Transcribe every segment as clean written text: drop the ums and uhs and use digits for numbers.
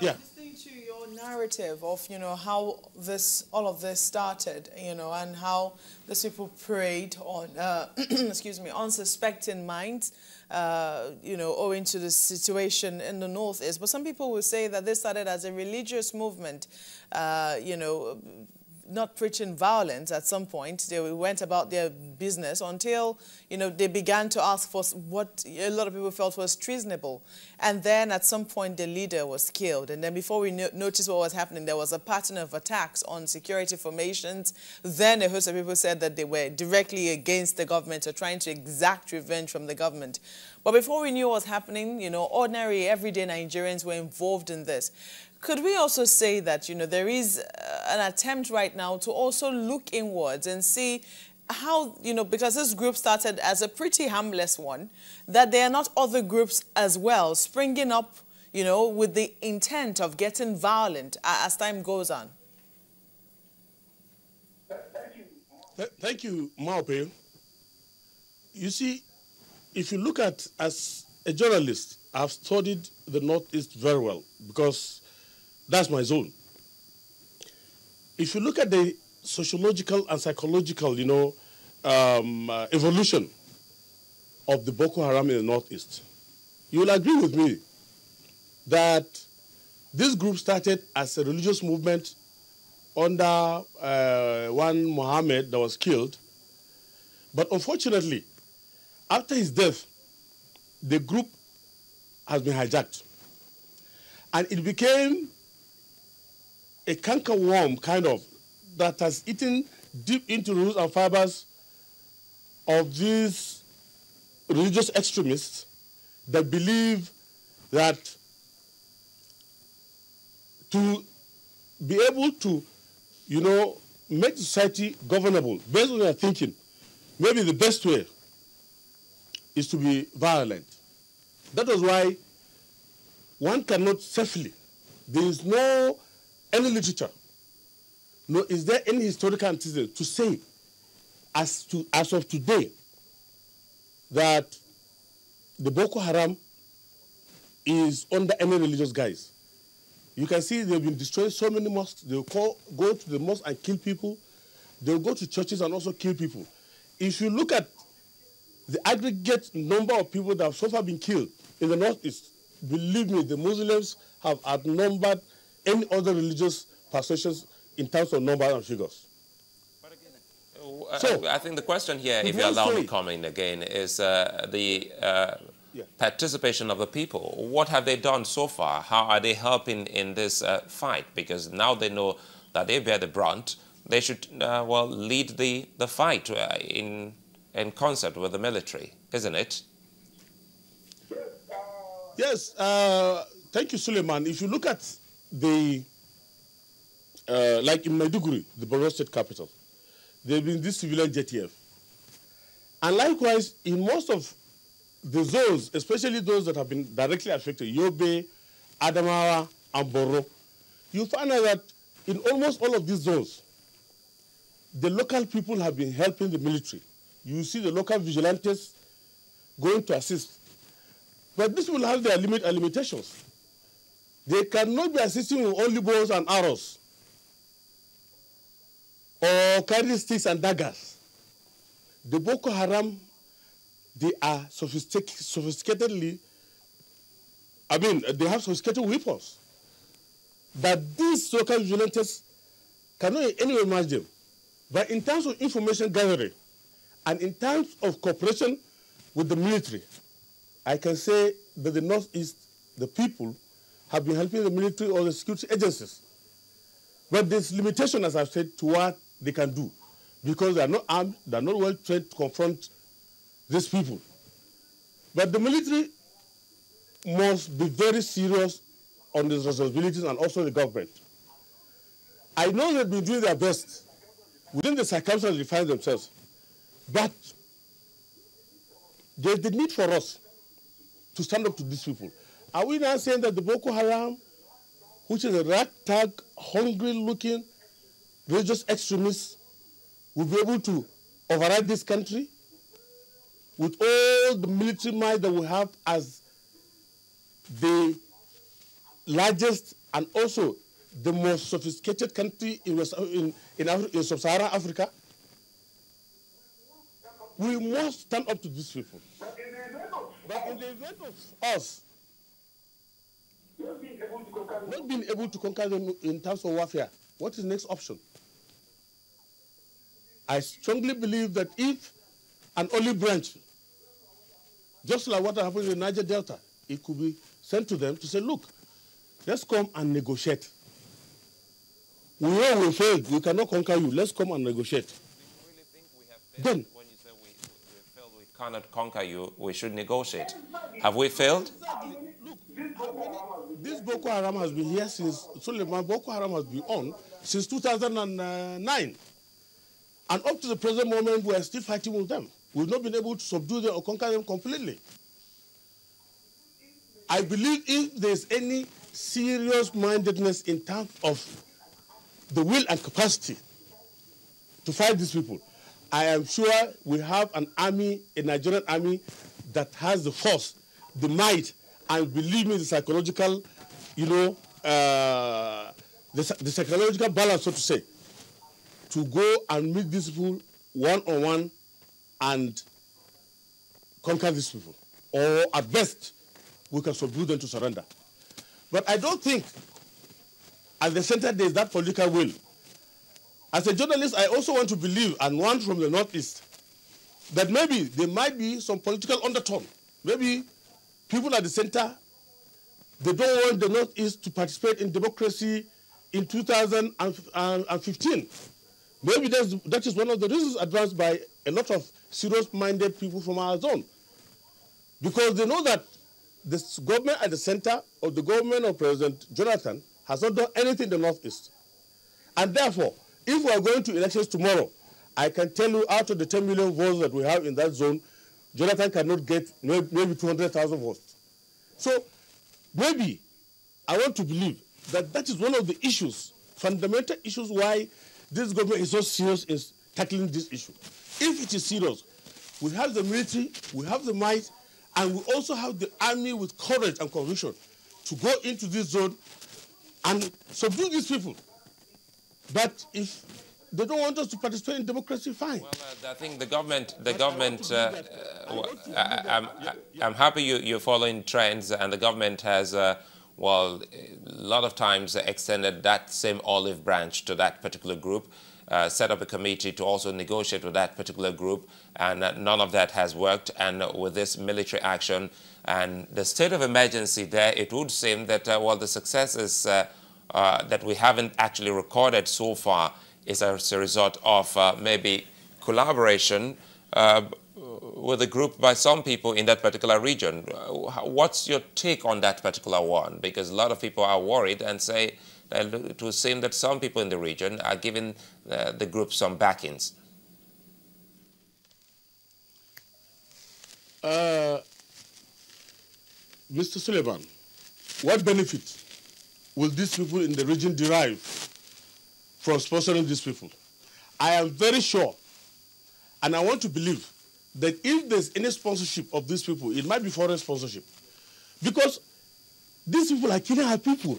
Listening to your narrative of, you know, how this, all of this started, you know, and how these people preyed on, excuse me, unsuspecting minds, you know, owing to the situation in the North East. But some people will say that this started as a religious movement, you know, not preaching violence at some point. They went about their business until, you know, they began to ask for what a lot of people felt was treasonable. And then at some point, the leader was killed. And then before we noticed what was happening, there was a pattern of attacks on security formations. Then a host of people said that they were directly against the government or trying to exact revenge from the government. But before we knew what was happening, you know, ordinary, everyday Nigerians were involved in this. Could we also say that, you know, there is an attempt right now to also look inwards and see how, you know, because this group started as a pretty harmless one, that there are not other groups as well springing up, you know, with the intent of getting violent as time goes on? Thank you, Maope. You see, if you look at, as a journalist, I've studied the Northeast very well because that's my zone. If you look at the sociological and psychological, you know, evolution of the Boko Haram in the Northeast, you will agree with me that this group started as a religious movement under one Mohammed that was killed. But unfortunately, after his death, the group has been hijacked. And it became a cankerworm, kind of, that has eaten deep into the roots and fibers of these religious extremists that believe that to be able to, you know, make society governable based on their thinking, maybe the best way is to be violent. That is why one cannot safely, there is no any literature, no, is there any historical antecedent to say as of today that the Boko Haram is under any religious guise. You can see they've been destroying so many mosques. They'll go to the mosque and kill people. They'll go to churches and also kill people. If you look at the aggregate number of people that have so far been killed in the Northeast, believe me, the Muslims have outnumbered any other religious persuasions in terms of number and figures. But again, so, I think the question here, if you allow me comment again, is the participation of the people. What have they done so far? How are they helping in this fight? Because now they know that they bear the brunt. They should, well, lead the fight in concert with the military, isn't it? Yes, thank you, Suleiman. If you look at the, like in Maiduguri, the Borno state capital, there have been this civilian JTF. And likewise, in most of the zones, especially those that have been directly affected, Yobe, Adamawa, and Borno, you find out that in almost all of these zones, the local people have been helping the military. You see the local vigilantes going to assist. But this will have their limit and limitations. They cannot be assisting with only bows and arrows or carrying sticks and daggers. The Boko Haram, they are sophisticatedly, I mean, they have sophisticated weapons. But these local vigilantes cannot in any way match them. But in terms of information gathering, and in terms of cooperation with the military, I can say that the Northeast, the people, have been helping the military or the security agencies. But there's limitation, as I've said, to what they can do, because they are not armed, they are not well trained to confront these people. But the military must be very serious on these responsibilities, and also the government. I know they've been doing their best within the circumstances they find themselves. But there's the need for us to stand up to these people. Are we now saying that the Boko Haram, which is a ragtag, hungry-looking religious extremists, will be able to override this country with all the military might that we have as the largest and also the most sophisticated country in sub-Saharan Africa. We must stand up to these people. But in the event of us not being able to conquer them in terms of warfare, what is next option? I strongly believe that if an olive branch, just like what happened in the Niger Delta, it could be sent to them to say, look, let's come and negotiate. We know we failed. We cannot conquer you. Let's come and negotiate. We really think we have failed. Then, when you say we failed, we cannot conquer you, we should negotiate. Have we failed? Look, this Boko Haram has been here since, Suleiman, Boko Haram has been on since 2009. And up to the present moment, we are still fighting with them. We've not been able to subdue them or conquer them completely. I believe if there's any serious mindedness in terms of the will and capacity to fight these people, I am sure we have an army, a Nigerian army, that has the force, the might, and believe me, the psychological, the psychological balance, so to say, to go and meet these people one-on-one and conquer these people. Or at best, we can subdue them to surrender. But I don't think at the center there is that political will. As a journalist, I also want to believe, and one from the Northeast, that maybe there might be some political undertone. Maybe people at the center, they don't want the Northeast to participate in democracy in 2015. Maybe that is one of the reasons advanced by a lot of serious-minded people from our zone. Because they know that this government at the center, or the government of President Jonathan, has not done anything in the Northeast. And therefore, if we are going to elections tomorrow, I can tell you out of the 10 million votes that we have in that zone, Jonathan cannot get maybe 200,000 votes. So maybe I want to believe that that is one of the issues, fundamental issues why this government is so serious in tackling this issue. If it is serious, we have the military, we have the might, and we also have the army with courage and conviction to go into this zone and subdue these people. But if they don't want us to participate in democracy, fine. Well, I think I'm happy you're following trends, and the government has well, a lot of times extended that same olive branch to that particular group, set up a committee to also negotiate with that particular group, and none of that has worked. And with this military action and the state of emergency there, it would seem that, well, the successes that we haven't actually recorded so far is as a result of maybe collaboration with a group by some people in that particular region. What's your take on that particular one? Because a lot of people are worried and say that it would seem that some people in the region are giving the group some backings. Mr. Suleiman, what benefit will these people in the region derive from sponsoring these people? I am very sure, and I want to believe, that if there's any sponsorship of these people, it might be foreign sponsorship. Because these people are killing our people.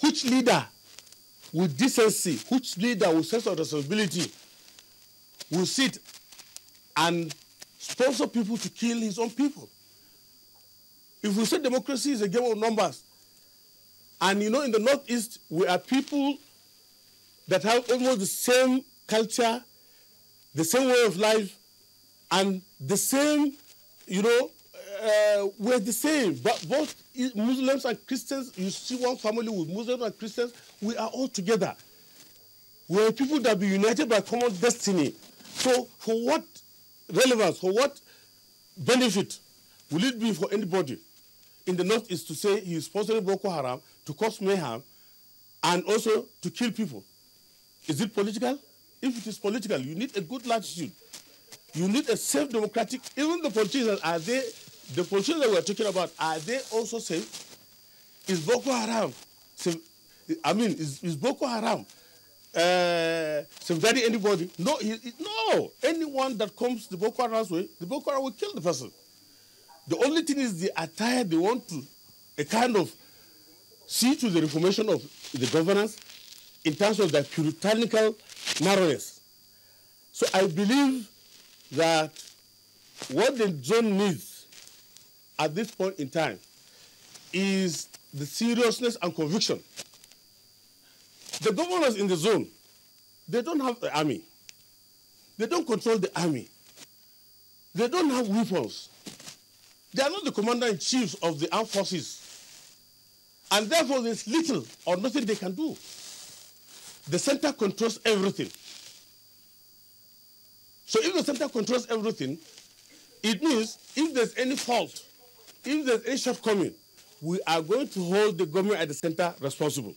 Which leader with decency, which leader with sense of responsibility will sit and sponsor people to kill his own people? If we say democracy is a game of numbers, and in the Northeast, we are people that have almost the same culture, the same way of life, and the same, we're the same. But both Muslims and Christians, you see one family with Muslims and Christians, we are all together. We're people that be united by common destiny. So for what relevance, for what benefit will it be for anybody in the North is to say he is sponsoring Boko Haram to cause mayhem and also to kill people? Is it political? If it is political, you need a good latitude. You need a safe democratic. Even the politicians, the politicians that we're talking about, are they also safe? Is Boko Haram safe? I mean, is Boko Haram safeguarding anybody? No, no. Anyone that comes the Boko Haram's way, the Boko Haram will kill the person. The only thing is the attire they want to, a kind of see to the reformation of the governance in terms of the puritanical narrowness. So I believe that what the zone needs at this point in time is the seriousness and conviction. The governors in the zone, they don't have the army. They don't control the army. They don't have weapons. They are not the commander-in-chiefs of the armed forces. And therefore, there's little or nothing they can do. The center controls everything. So if the center controls everything, it means if there's any fault, if there's any shortcoming, we are going to hold the government at the center responsible.